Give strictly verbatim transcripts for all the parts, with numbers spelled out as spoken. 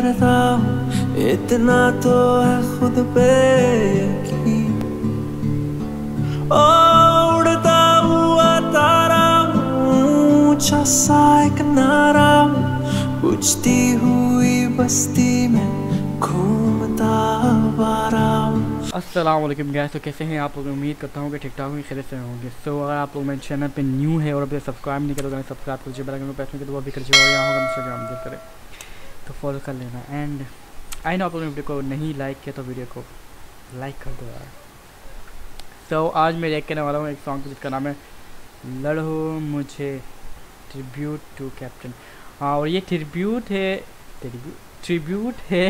करता हूँ, इतना तो है खुद पे यकीन। ओ उड़ता हुआ तारा हूँ, ऊंचा सा एक नारा हूँ, पूछती हुई बस्ती में घूमता आवारा। अस्सलाम वालेकुम गाइस, तो कैसे हैं आप लोग? उम्मीद करता हूँ कि ठीक ठाक ही खैर से होंगे। सो so, अगर आप लोग मेरे चैनल पे न्यू है और अभी सब्सक्राइब नहीं करोगे, सब्सक्राइब कीजिए, बेल आइकन को प्रेस कीजिए, वो भी कीजिए, और यहाँ होगा इंस्टाग्राम देख करें तो फॉलो कर लेना। एंड आई नो आप लोगों ने वीडियो को नहीं लाइक किया तो वीडियो को लाइक कर दो यार। सो so, आज मैं रिएक्ट करने वाला हूँ एक सॉन्ग जिसका नाम है लड़ो मुझे ट्रिब्यूट टू कैप्टन। हाँ, और ये ट्रिब्यूट है ट्रिब्यूट है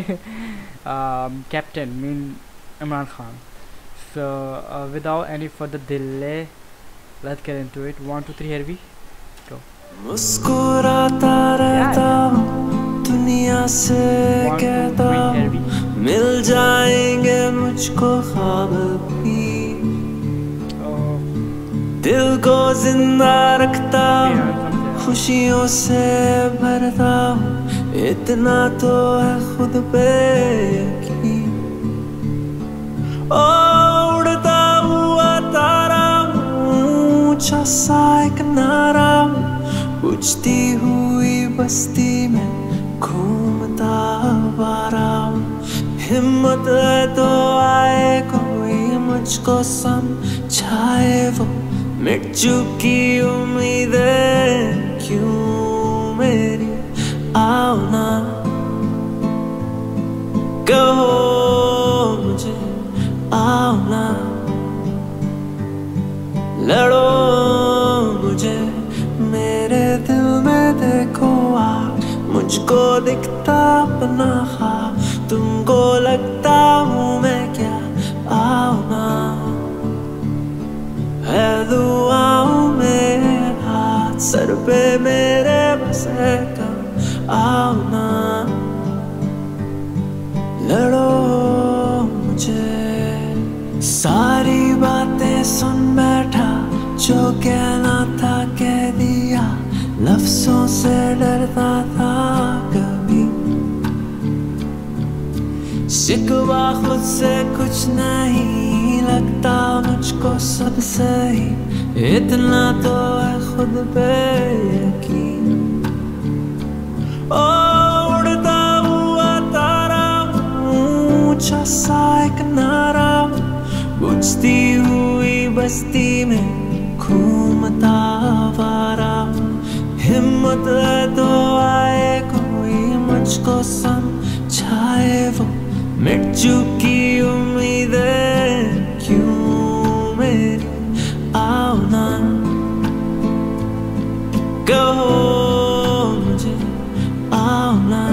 captain mean Imran Khan. So without any further delay let's get into it. One two three here we go. मुस्कुराता रहता हूँ, दुनिया से कहता हूँ, मिल जाएंगे मुझको ख्वाब भी। दिल को जिंदा रखता हूँ, खुशियों से भरता हूँ, इतना तो है खुद पे यकीन। ओ उड़ता हुआ तारा हूँ, ऊंचा सा एक नारा हूँ, पूछती हुई बस्ती में घूमता आवारा हूँ। हिम्मत है तो आए कोई, मुझको समझाए वो, मिट चुकी उम्मीदें क्यों मेरी। आओ ना कहो मुझे, आओ ना लड़ो मुझे। मेरे दिल में देखो आप, मुझको दिखता अपना ख्वाब, तुमको लगता हूँ मैं क्या। आओ ना है दुआओं में हाथ, सर पे मेरे बस है कम। आओ ना लड़ो मुझे। सारी बातें सुन बैठा, जो कहना था कह दिया, लफ्जों से डरता था कभी, शिकवा खुद से कुछ नहीं लगता मुझको सब सही, इतना तो है खुद पे यकीन। ओ उड़ता हुआ तारा हूँ, ऊंचा सा एक नारा, बुझती हुई बस्ती में घूमता आवारा। हिम्मत है तो आए कोई, मुझको समझाए वो, मिट चुकी उम्मीदें क्यों मेरी। आओ ना कहो मुझे, आओ ना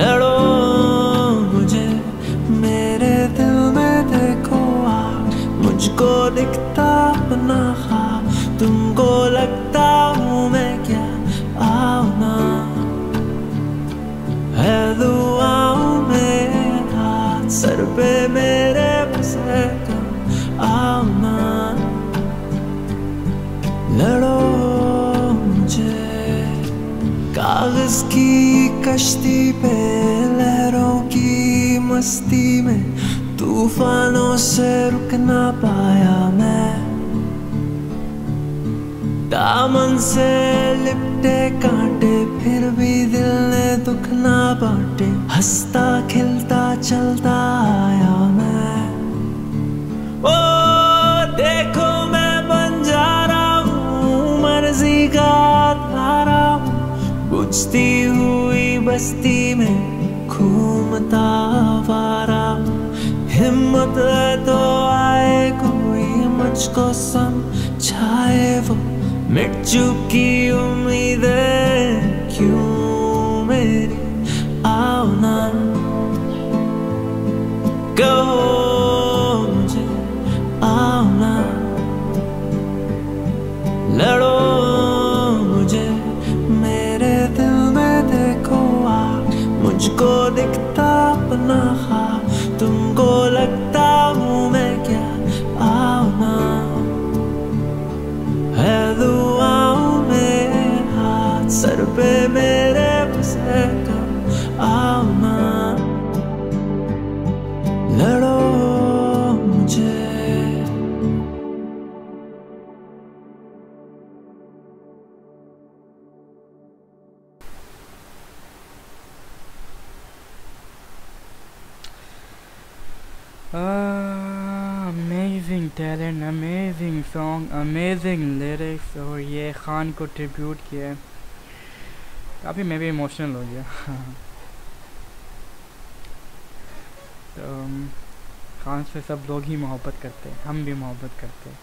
लड़ो मुझे। मेरे दिल में देखो आप, मुझको दिखता अपना ख्वाब, तुमको लगता हूँ मैं क्या। आओ ना है दुआओं में हाथ, सर पे मेरे बस है कम। आओ ना लड़ो मुझे। कागज की कश्ती पे लहरों की मस्ती में, तूफानों से रुक ना पाया मैं, दामन से लिपटे कांटे, फिर भी दिल ने दुख ना बांटे, हंसता खिलता चलता आया मैं। ओ देखो मैं बन जा रहा हूँ, मर्जी का तारा हूँ, बुझती हुई बस्ती में घूमता आवारा। हिम्मत है तो आए कोई, मुझको समझाए वो, मिट चुकी उम्मीदें क्यों मेरी। आओ ना कहो मुझे, आओ ना लड़ो मुझे। मेरे दिल में देखो आप, मुझको दिखता अपना ख्वाब, तुमको लगता हूँ मैं क्या। आओ ना है दुआओं में हाथ, सर पे मेरे बस है Uh, amazing talent, amazing song, amazing lyrics और ये खान को ट्रिब्यूट किया है। काफ़ी मैं भी इमोशनल हो गया। तो खान से सब लोग ही मोहब्बत करते हैं, हम भी मोहब्बत करते हैं।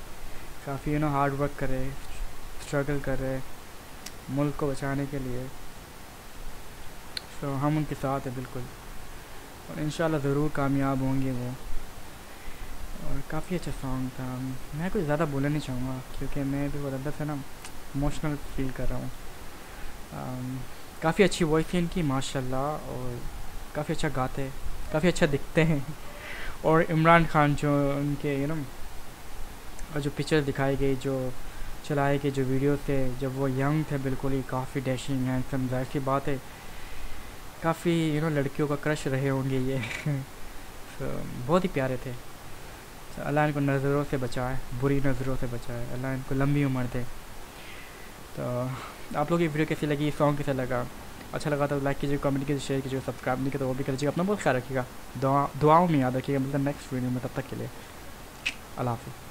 काफ़ी यू नो हार्ड वर्क करे, स्ट्रगल करे मुल्क को बचाने के लिए। तो हम उनके साथ हैं बिल्कुल, और इंशाल्लाह ज़रूर कामयाब होंगे वो। और काफ़ी अच्छा सॉन्ग था। मैं कुछ ज़्यादा बोलना नहीं चाहूँगा क्योंकि मैं भी बहुत अंदर से ना इमोशनल फील कर रहा हूँ। काफ़ी अच्छी वॉइस थी इनकी माशाल्लाह, और काफ़ी अच्छा गाते, काफ़ी अच्छा दिखते हैं। और इमरान खान जो उनके यू नो और जो पिक्चर दिखाई गई, जो चलाए गए, जो वीडियोस थे जब वो यंग थे बिल्कुल ही, काफ़ी डैशिंग हैंडसम, जाहिर सी बात है काफ़ी यू नो लड़कियों का क्रश रहे होंगे ये। तो बहुत ही प्यारे थे। तो अल्लाह इनको नज़रों से बचाए, बुरी नज़रों से बचाए, अल्लाह इनको लंबी उम्र दे। तो आप लोग ये वीडियो कैसी लगी, सॉन्ग कैसा लगा, अच्छा लगा तो लाइक कीजिए, कमेंट कीजिए, शेयर कीजिए, सब्सक्राइब नहीं किया तो वो भी कर लीजिए। अपना बहुत ख्याल रखिएगा, दुआ दुआओं में याद रखिएगा। मतलब नेक्स्ट वीडियो में, तब तक के लिए अल्लाह हाफ़िज़।